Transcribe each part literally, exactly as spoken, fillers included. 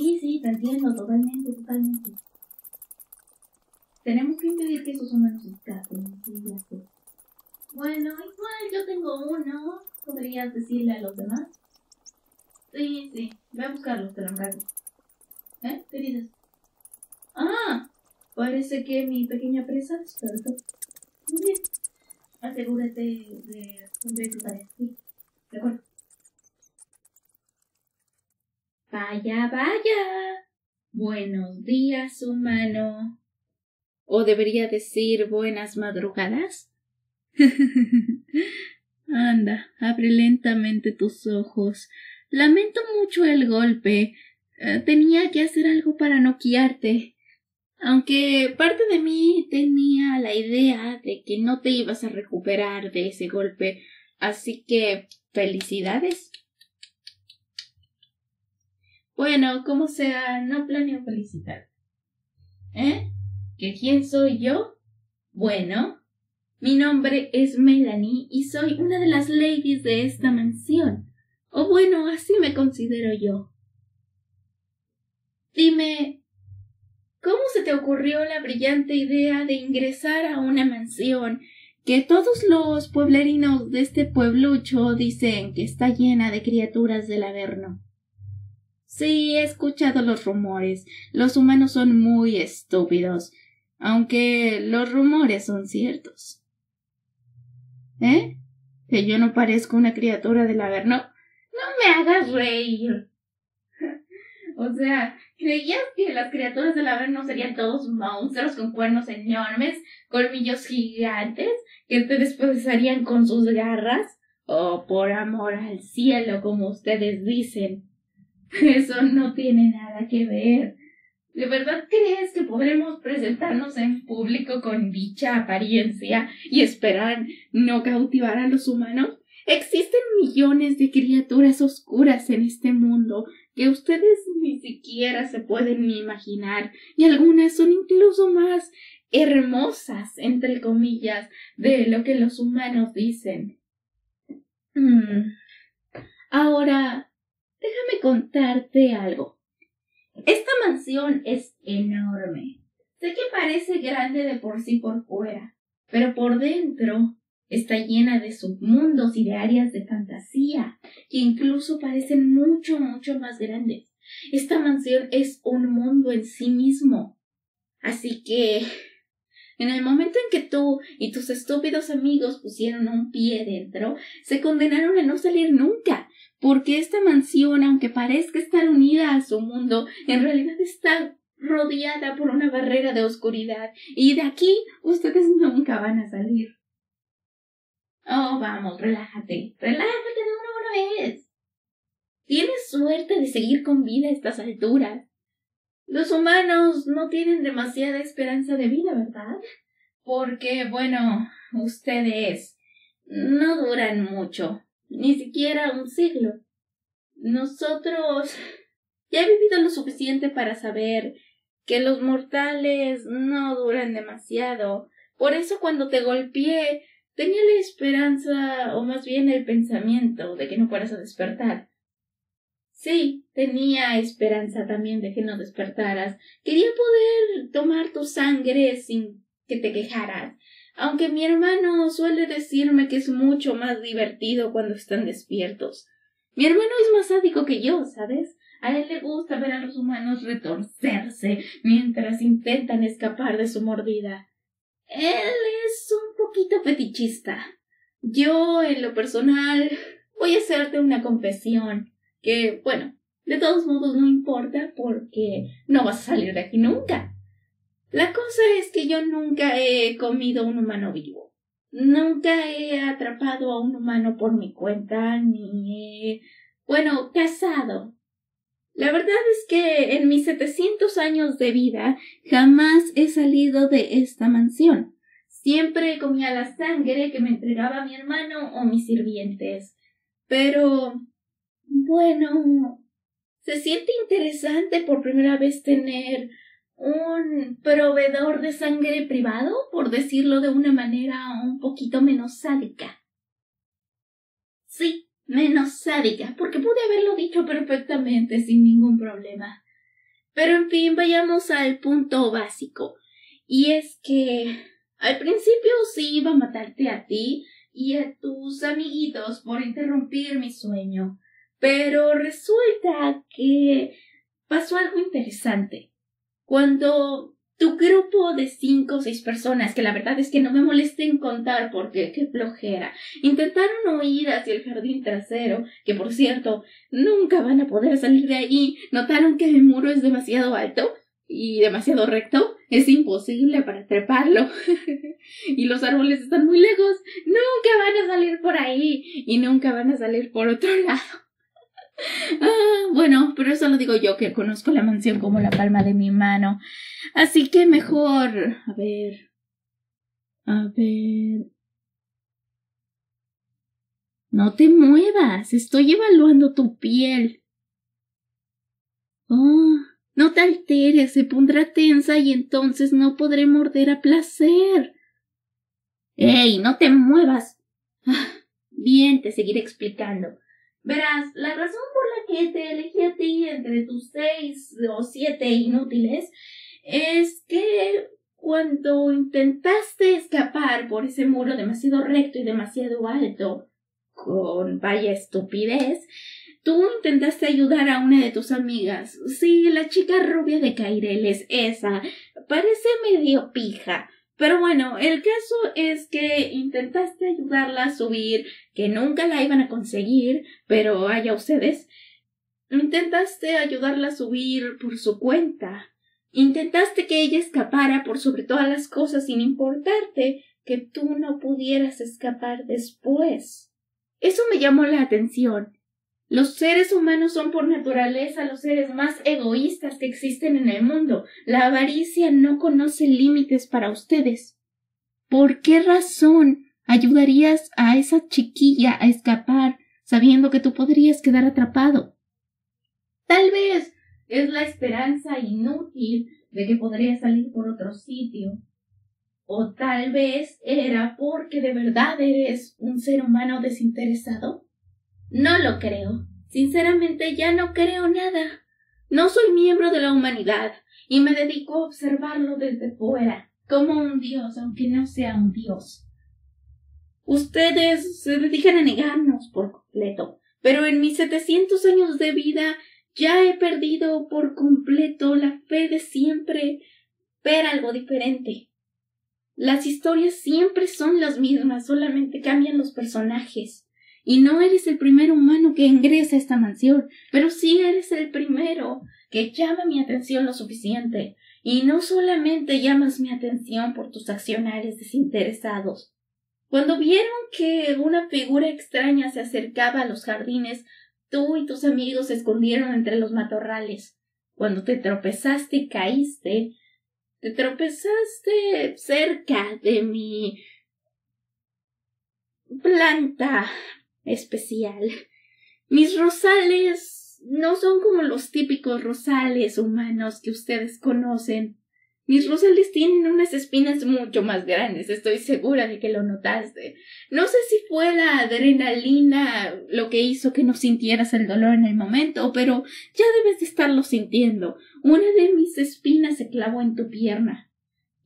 Sí, sí, te entiendo, totalmente, totalmente. Tenemos que impedir que esos humanos escapen, sí, ya sé. Bueno, igual yo tengo uno, ¿podrías decirle a los demás? Sí, sí, voy a buscarlos, te lo encargo. ¿Eh? ¿Qué dices? ¡Ah! Parece que mi pequeña presa despertó. Muy bien. Asegúrate de cumplir tu tarea. Sí, de acuerdo. Vaya, vaya. Buenos días, humano. ¿O debería decir buenas madrugadas? Anda, abre lentamente tus ojos. Lamento mucho el golpe. Eh, tenía que hacer algo para noquearte. Aunque parte de mí tenía la idea de que no te ibas a recuperar de ese golpe, así que felicidades. Bueno, como sea, no planeo felicitarte. ¿Eh? ¿Que quién soy yo? Bueno, mi nombre es Melanie y soy una de las ladies de esta mansión. O bueno, así me considero yo. Dime, ¿cómo se te ocurrió la brillante idea de ingresar a una mansión que todos los pueblerinos de este pueblucho dicen que está llena de criaturas del Averno? Sí, he escuchado los rumores. Los humanos son muy estúpidos, aunque los rumores son ciertos. ¿Eh? ¿Que yo no parezco una criatura del Averno? ¡No me hagas reír! O sea, ¿creías que las criaturas del Averno serían todos monstruos con cuernos enormes, colmillos gigantes, que te despedazarían con sus garras? Oh, por amor al cielo, como ustedes dicen. Eso no tiene nada que ver. ¿De verdad crees que podremos presentarnos en público con dicha apariencia y esperar no cautivar a los humanos? Existen millones de criaturas oscuras en este mundo que ustedes ni siquiera se pueden imaginar, y algunas son incluso más hermosas, entre comillas, de lo que los humanos dicen. Hmm. Ahora, déjame contarte algo. Esta mansión es enorme. Sé que parece grande de por sí por fuera, pero por dentro está llena de submundos y de áreas de fantasía, que incluso parecen mucho, mucho más grandes. Esta mansión es un mundo en sí mismo. Así que, en el momento en que tú y tus estúpidos amigos pusieron un pie dentro, se condenaron a no salir nunca, porque esta mansión, aunque parezca estar unida a su mundo, en realidad está rodeada por una barrera de oscuridad, y de aquí ustedes nunca van a salir. Oh, vamos, relájate, relájate de una buena vez. Tienes suerte de seguir con vida a estas alturas. Los humanos no tienen demasiada esperanza de vida, ¿verdad? Porque, bueno, ustedes no duran mucho, ni siquiera un siglo. Nosotros ya he vivido lo suficiente para saber que los mortales no duran demasiado. Por eso cuando te golpeé, tenía la esperanza, o más bien el pensamiento, de que no fueras a despertar. Sí, tenía esperanza también de que no despertaras. Quería poder tomar tu sangre sin que te quejaras, aunque mi hermano suele decirme que es mucho más divertido cuando están despiertos. Mi hermano es más sádico que yo, ¿sabes? A él le gusta ver a los humanos retorcerse mientras intentan escapar de su mordida. Él es un poquito fetichista. Yo, en lo personal, voy a hacerte una confesión que, bueno, de todos modos no importa porque no vas a salir de aquí nunca. La cosa es que yo nunca he comido un humano vivo. Nunca he atrapado a un humano por mi cuenta ni he, bueno, cazado. La verdad es que en mis setecientos años de vida jamás he salido de esta mansión. Siempre comía la sangre que me entregaba mi hermano o mis sirvientes. Pero, bueno, se siente interesante por primera vez tener un proveedor de sangre privado, por decirlo de una manera un poquito menos sádica. Sí. Menos sádica, porque pude haberlo dicho perfectamente sin ningún problema. Pero en fin, vayamos al punto básico. Y es que al principio sí iba a matarte a ti y a tus amiguitos por interrumpir mi sueño. Pero resulta que pasó algo interesante. Cuando tu grupo de cinco o seis personas, que la verdad es que no me molesté en contar porque qué flojera, intentaron huir hacia el jardín trasero, que por cierto, nunca van a poder salir de ahí, notaron que el muro es demasiado alto y demasiado recto, es imposible para treparlo, y los árboles están muy lejos, nunca van a salir por ahí, y nunca van a salir por otro lado. Ah, bueno, pero eso lo digo yo que conozco la mansión como la palma de mi mano. Así que mejor... A ver... A ver... No te muevas, estoy evaluando tu piel. Oh, no te alteres, se pondrá tensa y entonces no podré morder a placer. ¡Ey, no te muevas! Ah, bien, te seguiré explicando. Verás, la razón por la que te elegí a ti entre tus seis o siete inútiles es que cuando intentaste escapar por ese muro demasiado recto y demasiado alto, con vaya estupidez, tú intentaste ayudar a una de tus amigas. Sí, la chica rubia de Caireles, esa, parece medio pija. Pero bueno, el caso es que intentaste ayudarla a subir, que nunca la iban a conseguir, pero allá ustedes. Intentaste ayudarla a subir por su cuenta. Intentaste que ella escapara por sobre todas las cosas sin importarte que tú no pudieras escapar después. Eso me llamó la atención. Los seres humanos son por naturaleza los seres más egoístas que existen en el mundo. La avaricia no conoce límites para ustedes. ¿Por qué razón ayudarías a esa chiquilla a escapar sabiendo que tú podrías quedar atrapado? Tal vez es la esperanza inútil de que podrías salir por otro sitio. O tal vez era porque de verdad eres un ser humano desinteresado. No lo creo. Sinceramente ya no creo nada. No soy miembro de la humanidad y me dedico a observarlo desde fuera, como un dios, aunque no sea un dios. Ustedes se dedican a negarnos por completo, pero en mis setecientos años de vida ya he perdido por completo la fe de siempre ver algo diferente. Las historias siempre son las mismas, solamente cambian los personajes. Y no eres el primer humano que ingresa a esta mansión, pero sí eres el primero que llama mi atención lo suficiente. Y no solamente llamas mi atención por tus accionarios desinteresados. Cuando vieron que una figura extraña se acercaba a los jardines, tú y tus amigos se escondieron entre los matorrales. Cuando te tropezaste y caíste, te tropezaste cerca de mi planta especial. Mis rosales no son como los típicos rosales humanos que ustedes conocen. Mis rosales tienen unas espinas mucho más grandes, estoy segura de que lo notaste. No sé si fue la adrenalina lo que hizo que no sintieras el dolor en el momento, pero ya debes de estarlo sintiendo. Una de mis espinas se clavó en tu pierna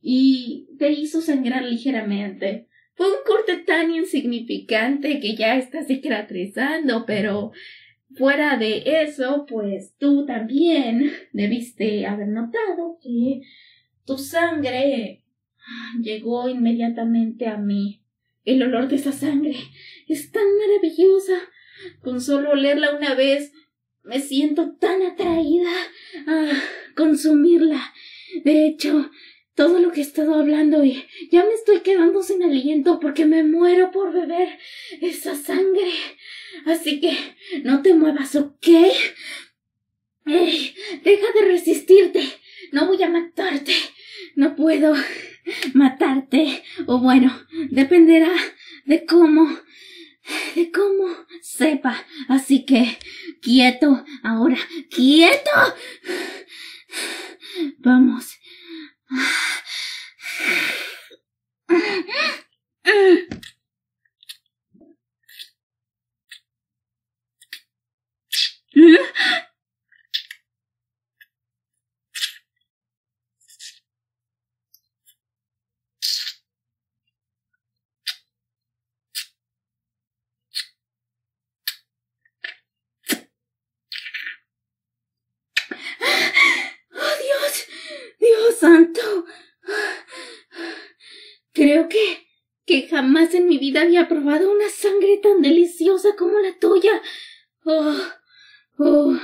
y te hizo sangrar ligeramente. Fue un corte tan insignificante que ya está cicatrizando, pero fuera de eso, pues tú también debiste haber notado que tu sangre llegó inmediatamente a mí. El olor de esa sangre es tan maravillosa. Con solo olerla una vez me siento tan atraída a consumirla. De hecho, todo lo que he estado hablando y ya me estoy quedando sin aliento porque me muero por beber esa sangre. Así que no te muevas, ¿ok? Ey, deja de resistirte. No voy a matarte. No puedo matarte. O bueno, dependerá de cómo, de cómo sepa. Así que quieto ahora. ¡Quieto! Vamos. Creo que... que jamás en mi vida había probado una sangre tan deliciosa como la tuya. Oh, oh...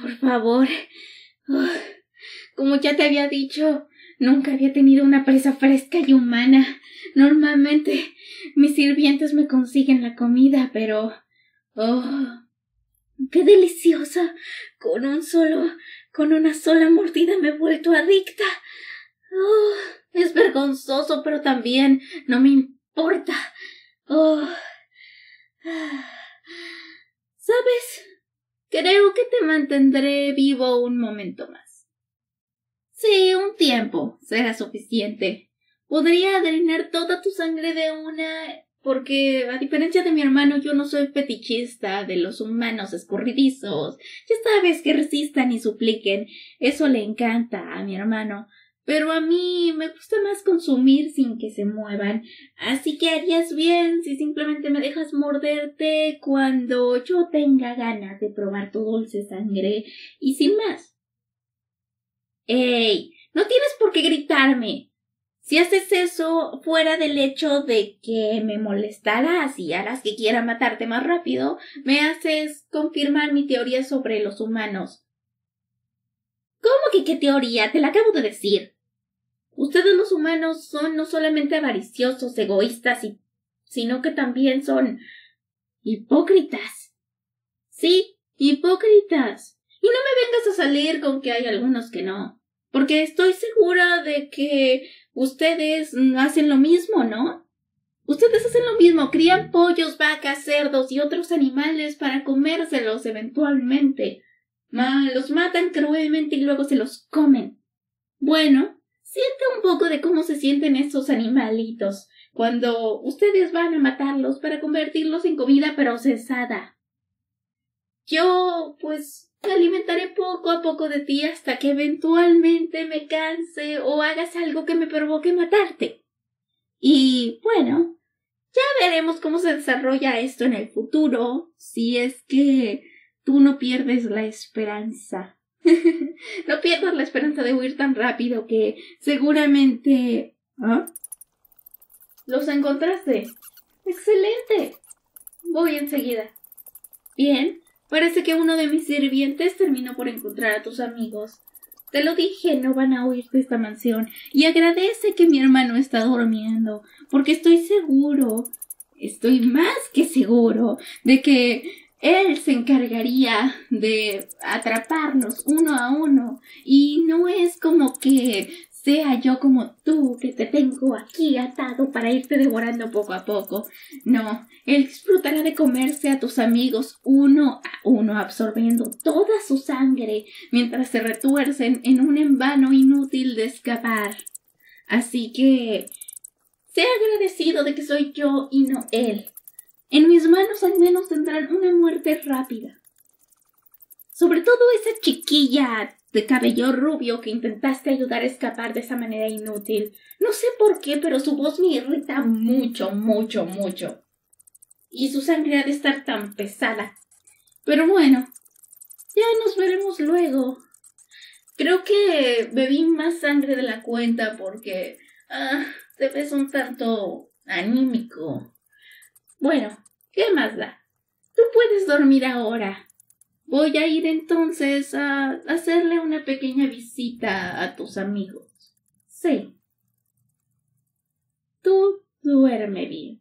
Por favor... Oh, como ya te había dicho, nunca había tenido una presa fresca y humana. Normalmente mis sirvientes me consiguen la comida, pero... ¡Oh! ¡Qué deliciosa! Con un solo... con una sola mordida me he vuelto adicta. ¡Oh! Es vergonzoso, pero también no me importa. ¡Oh! ¿Sabes? Creo que te mantendré vivo un momento más. Sí, un tiempo será suficiente. Podría drenar toda tu sangre de una... porque, a diferencia de mi hermano, yo no soy fetichista de los humanos escurridizos. Ya sabes, que resistan y supliquen. Eso le encanta a mi hermano. Pero a mí me gusta más consumir sin que se muevan. Así que harías bien si simplemente me dejas morderte cuando yo tenga ganas de probar tu dulce sangre. Y sin más. ¡Ey! No tienes por qué gritarme. Si haces eso, fuera del hecho de que me molestarás y harás que quiera matarte más rápido, me haces confirmar mi teoría sobre los humanos. ¿Cómo que qué teoría? Te la acabo de decir. Ustedes los humanos son no solamente avariciosos, egoístas, y, sino que también son hipócritas. Sí, hipócritas. Y no me vengas a salir con que hay algunos que no, porque estoy segura de que... ustedes hacen lo mismo, ¿no? Ustedes hacen lo mismo, crían pollos, vacas, cerdos y otros animales para comérselos eventualmente. Ma, los matan cruelmente y luego se los comen. Bueno, siente un poco de cómo se sienten estos animalitos cuando ustedes van a matarlos para convertirlos en comida procesada. Yo, pues... me alimentaré poco a poco de ti hasta que eventualmente me canse o hagas algo que me provoque matarte. Y, bueno, ya veremos cómo se desarrolla esto en el futuro, si es que tú no pierdes la esperanza. No pierdas la esperanza de huir tan rápido que seguramente... ¿Ah? ¿Los encontraste? ¡Excelente! Voy enseguida. Bien. Parece que uno de mis sirvientes terminó por encontrar a tus amigos. Te lo dije, no van a huir de esta mansión. Y agradece que mi hermano está durmiendo, porque estoy seguro, estoy más que seguro, de que él se encargaría de atraparnos uno a uno. Y no es como que sea yo como tú, que te tengo aquí atado para irte devorando poco a poco. No, él disfrutará de comerse a tus amigos uno a uno, absorbiendo toda su sangre mientras se retuercen en un envano inútil de escapar. Así que, sé agradecido de que soy yo y no él. En mis manos al menos tendrán una muerte rápida. Sobre todo esa chiquilla de cabello rubio que intentaste ayudar a escapar de esa manera inútil. No sé por qué, pero su voz me irrita mucho, mucho, mucho. Y su sangre ha de estar tan pesada. Pero bueno, ya nos veremos luego. Creo que bebí más sangre de la cuenta porque... ah, te ves un tanto anímico. Bueno, ¿qué más da? Tú puedes dormir ahora. Voy a ir entonces a hacerle una pequeña visita a tus amigos. Sí. Tú duerme bien.